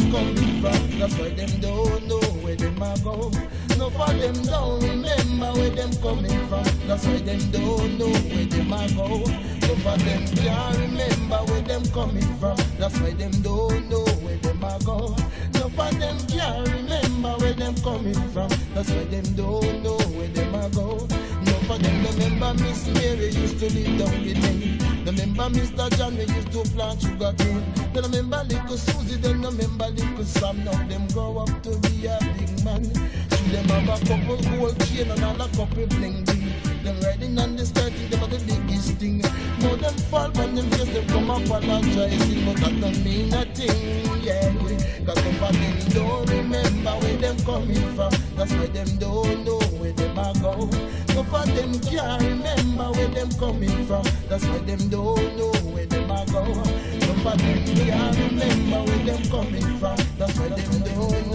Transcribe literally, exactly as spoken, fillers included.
I'm coming from. That's why them don't know where them are going. No for them don't remember where them coming from. That's why them don't know where them are going. No for them can't remember where them coming from. That's why them don't know where them are going. No for them can't remember where them coming from. That's why them don't know where them are going. No for them remember Miss Mary used to live down with me. Remember Mister John, we used to plant sugar cane. They remember little Susie, they remember little Sam. Now them grow up to be a big man. To them have a couple gold chain and all a couple bling bling. Them riding on the skirt, them are the biggest thing. Now them fall when them face, they come apologizing. But that don't mean a thing, yeah. Cause some of them don't remember where them coming from. That's why them don't know where them are going. Some of them can't remember where them coming from. That's why them don't know where them are going. Some of them can't remember where them coming from. That's why them don't know.